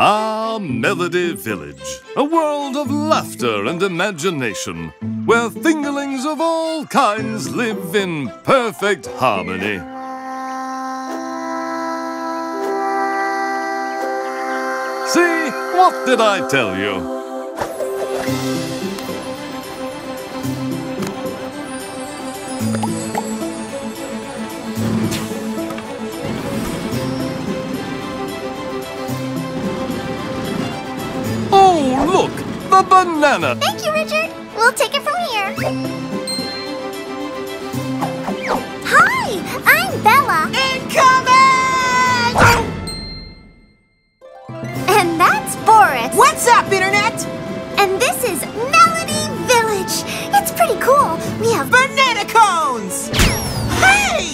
Ah, Melody Village, a world of laughter and imagination, where fingerlings of all kinds live in perfect harmony. See, what did I tell you? Look, the banana! Thank you, Richard. We'll take it from here. Hi, I'm Bella. Incoming! And that's Boris. What's up, Internet? And this is Melody Village. It's pretty cool. We have banana cones! Hey!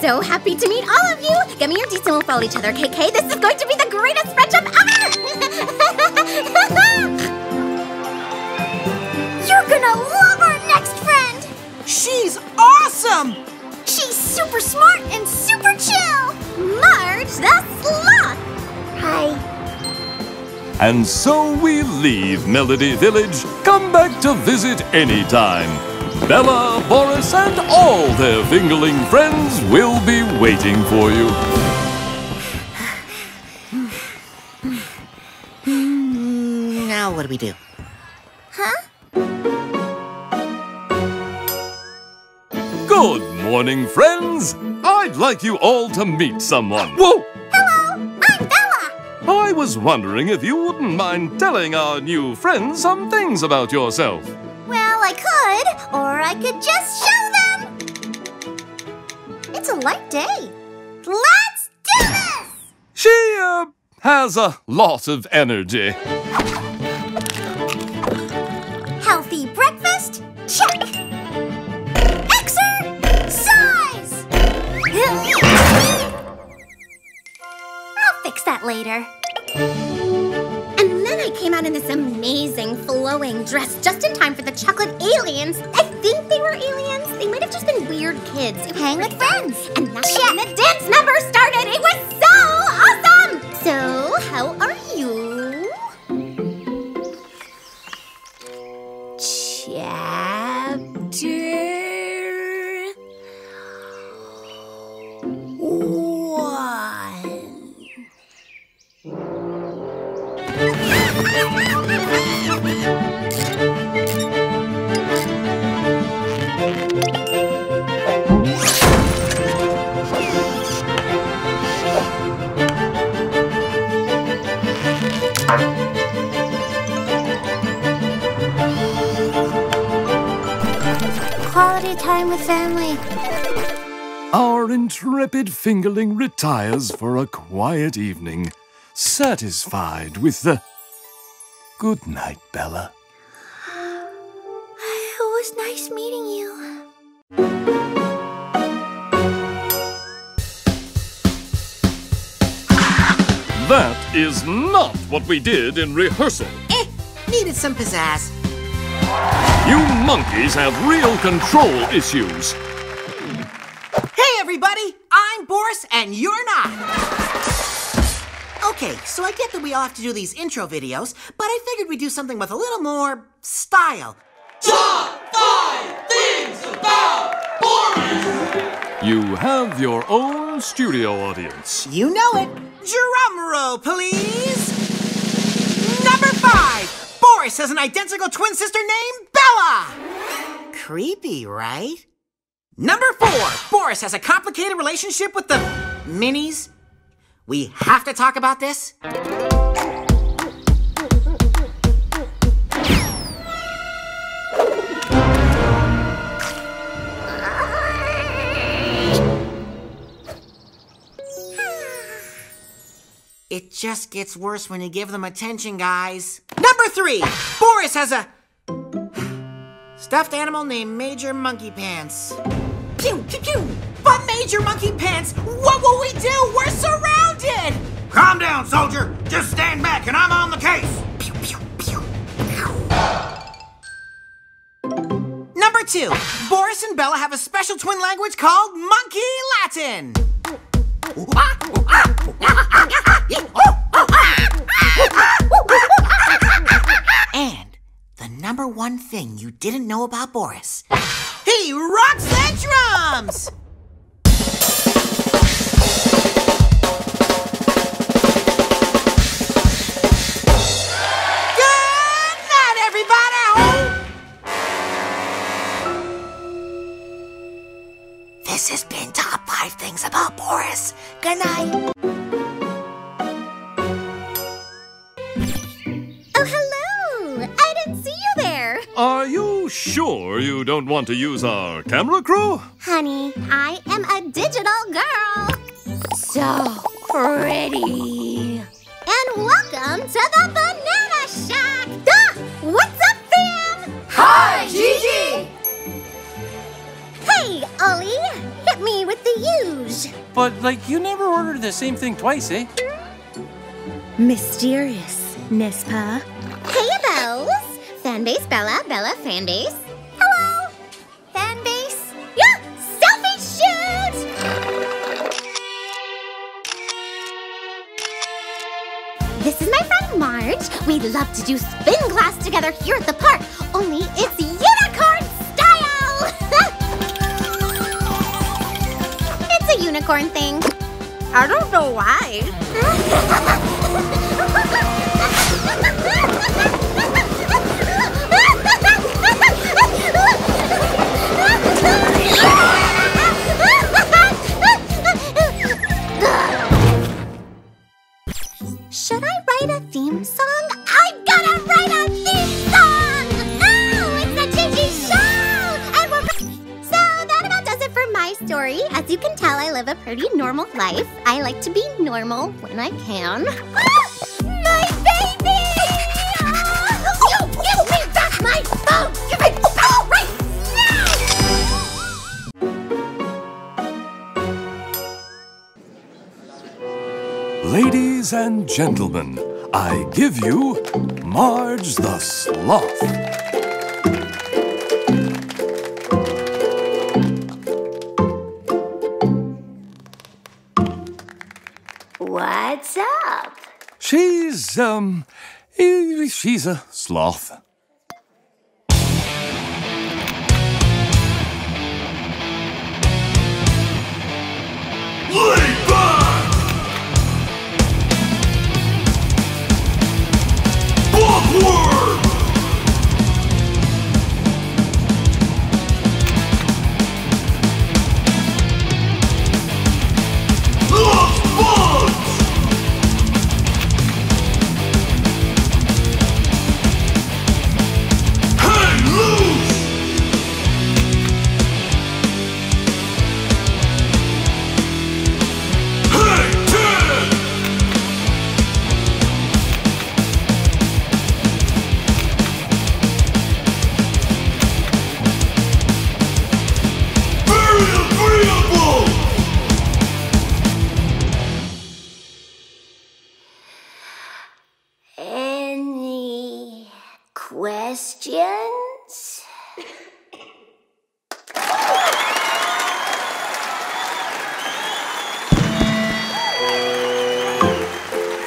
So happy to meet all of you! Get me your deets and we'll follow each other, KK. This is going to be the greatest friendship ever! You're gonna love our next friend! She's awesome! She's super smart and super chill! Marge the Sloth! Hi. And so we leave Melody Village. Come back to visit anytime. Bella, Boris, and all their fingerling friends will be waiting for you. Now what do we do? Huh? Good morning, friends. I'd like you all to meet someone. Whoa! Hello, I'm Bella. I was wondering if you wouldn't mind telling our new friends some things about yourself. Well, I could, or I could just show them! It's a light day. Let's do this! She, has a lot of energy. Healthy breakfast? Check! Exercise! I'll fix that later. I came out in this amazing flowing dress just in time for the chocolate aliens. I think they were aliens. They might have just been weird kids. Hang with friends. And that's when the dance number started. It was so awesome! So, how are you? Chapter 1. Quality time with family. Our intrepid fingerling retires for a quiet evening, satisfied with the... Good night, Bella. It was nice meeting you. That is not what we did in rehearsal. Needed some pizzazz. You monkeys have real control issues. Hey, everybody! I'm Boris, and you're not. Okay, so I get that we all have to do these intro videos, but I figured we'd do something with a little more style. Top 5 things about Boris! You have your own studio audience. You know it. Drum roll, please. Number 5, Boris has an identical twin sister named Bella. Creepy, right? Number 4, Boris has a complicated relationship with the minis. We have to talk about this. It just gets worse when you give them attention, guys. Number 3, Boris has a Stuffed animal named Major Monkey Pants. Pew, pew, pew. But Major Monkey Pants, what will we do? We're surrounded! Calm down, soldier. Just stand back and I'm on the case. Pew, pew, pew, pew. Number 2, Boris and Bella have a special twin language called Monkey Latin. And the #1 thing you didn't know about Boris. He rocks the drums! Good night, everybody! This has been Top 5 Things About Boris. Good night. Are you sure you don't want to use our camera crew? Honey, I am a digital girl. So pretty. And welcome to the Banana Shack. Ah, what's up, fam? Hi, Gigi. Hey, Ollie. Hit me with the huge. But, like, you never ordered the same thing twice, eh? Mysterious, n'est-ce pas? Hey, Bells. Fanbase Bella, Bella fanbase. Hello! Fanbase. Yeah! Selfie shoot! This is my friend Marge. We love to do spin class together here at the park, only it's unicorn style! It's a unicorn thing. I don't know why. Should I write a theme song? I'm gonna write a theme song! Oh, it's the Gigi Show! And so that about does it for my story. As you can tell, I live a pretty normal life. I like to be normal when I can. Ah! My baby! Oh! You give me back my phone! Give me phone right now! Ladies and gentlemen, I give you Marge the Sloth. What's up? She's a sloth.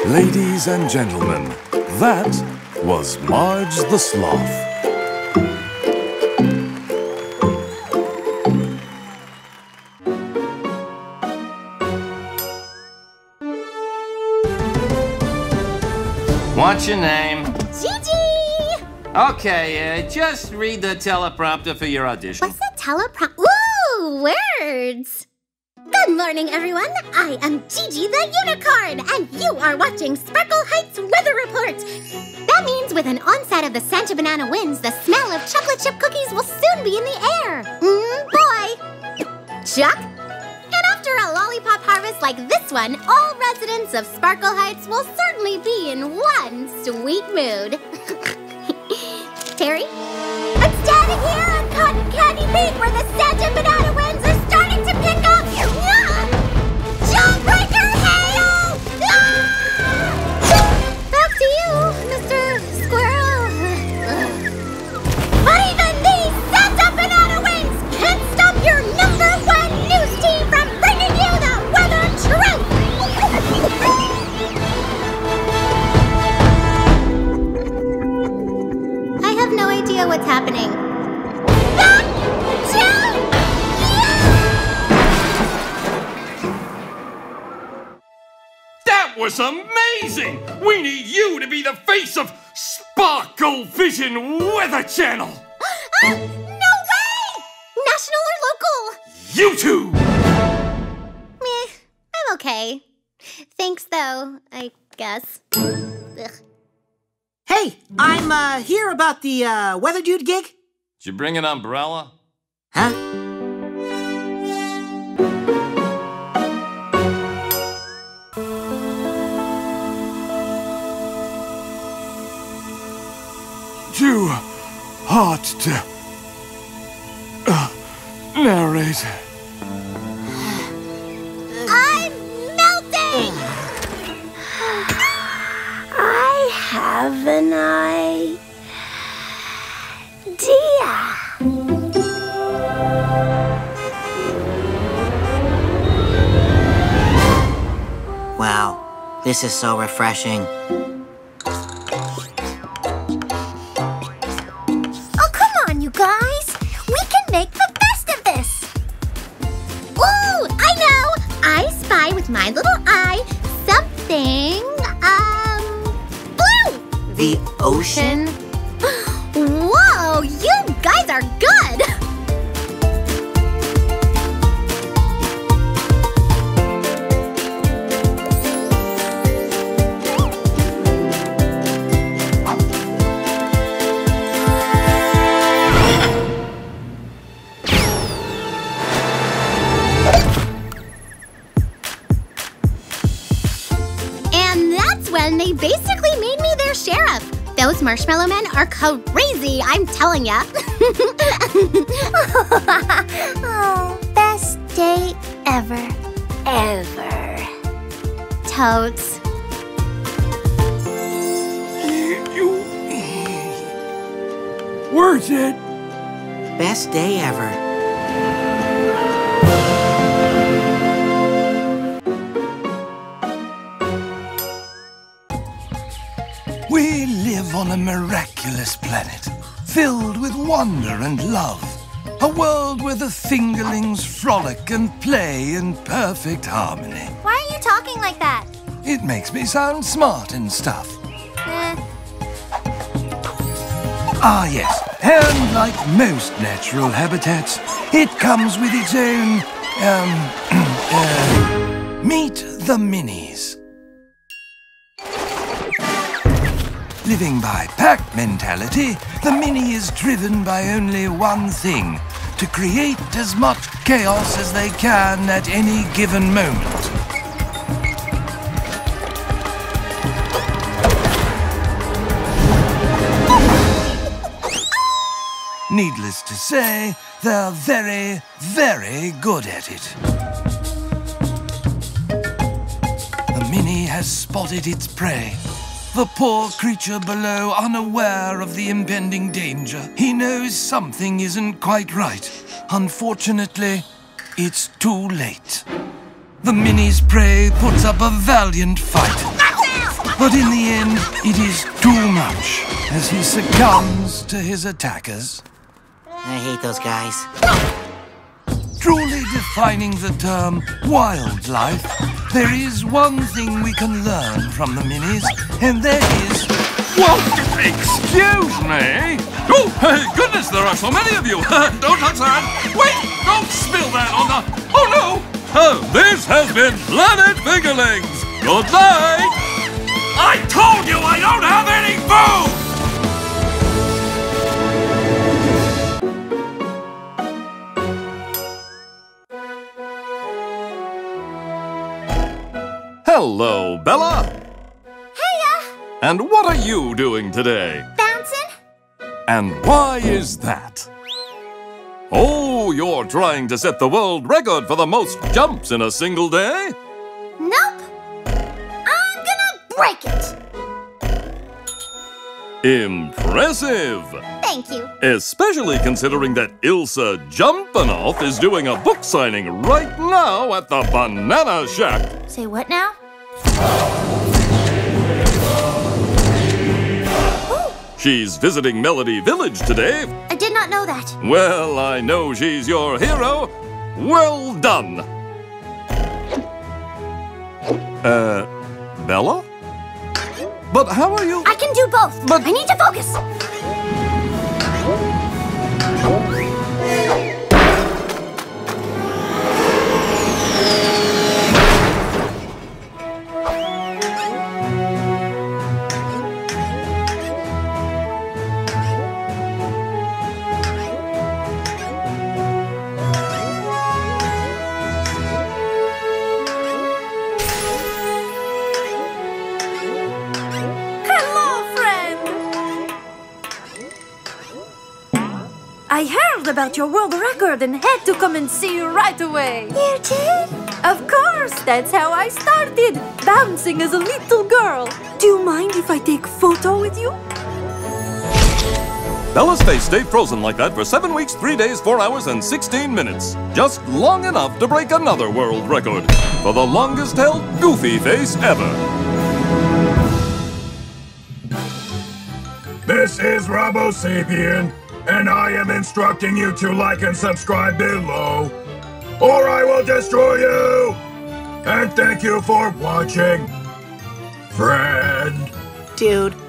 Ladies and gentlemen, that was Marge the Sloth. What's your name? Gigi! Okay, just read the teleprompter for your audition. What's the teleprompter? Ooh, words! Good morning, everyone. I am Gigi the Unicorn, and you are watching Sparkle Heights Weather Report. That means with an onset of the Santa Banana winds, the smell of chocolate chip cookies will soon be in the air. Boy! Chuck? And after a lollipop harvest like this one, all residents of Sparkle Heights will certainly be in one sweet mood. Terry? I'm standing here! candy peak where the Santa banana winds are starting to pick up! Jawbreaker hail! Back to you, Mr. Squirrel. But even these Santa banana winds can't stop your #1 news team from bringing you the weather truth! I have no idea what's happening. That was amazing! We need you to be the face of Sparkle Vision Weather Channel! No way! National or local? You two! Meh, I'm okay. Thanks though, I guess. Ugh. Hey, I'm here about the Weather Dude gig. Did you bring an umbrella? Huh? Too hard to narrate. I'm melting! I have an idea. Wow, this is so refreshing. My little eye, something, blue! The ocean? Whoa, you guys are good! They basically made me their sheriff. Those marshmallow men are crazy, I'm telling ya. Oh, best day ever. Totes. Worth it. Best day ever. We live on a miraculous planet, filled with wonder and love. A world where the fingerlings frolic and play in perfect harmony. Why are you talking like that? It makes me sound smart and stuff. Ah yes, and like most natural habitats, it comes with its own, meet the minis. Living by pack mentality, the mini is driven by only one thing, to create as much chaos as they can at any given moment. Needless to say, they're very, very good at it. The mini has spotted its prey. The poor creature below, unaware of the impending danger. He knows something isn't quite right. Unfortunately, it's too late. The mini's prey puts up a valiant fight. But in the end, it is too much as he succumbs to his attackers. I hate those guys. Truly defining the term wildlife, there is one thing we can learn from the minis, and that is... Whoa! Excuse me! Oh, goodness, there are so many of you! Don't touch that! Wait! Don't spill that on the... Oh, no! This has been Planet Fingerlings! Good night! I told you I don't have any food! Hello, Bella! Hiya! And what are you doing today? Bouncing. And why is that? Oh, you're trying to set the world record for the most jumps in a single day? Nope. I'm gonna break it. Impressive. Thank you. Especially considering that Ilsa Jumpanoff is doing a book signing right now at the Banana Shack. Say what now? She's visiting Melody Village today. I did not know that. Well, I know she's your hero. Well done. Bella? But how are you? I can do both, but I need to focus. I heard about your world record and had to come and see you right away. You did? Of course, that's how I started, bouncing as a little girl. Do you mind if I take a photo with you? Bella's face stayed frozen like that for 7 weeks, 3 days, 4 hours, and 16 minutes. Just long enough to break another world record for the longest-held goofy face ever. This is Robo sapien. And I am instructing you to like and subscribe below, or I will destroy you! And thank you for watching, friend. Dude.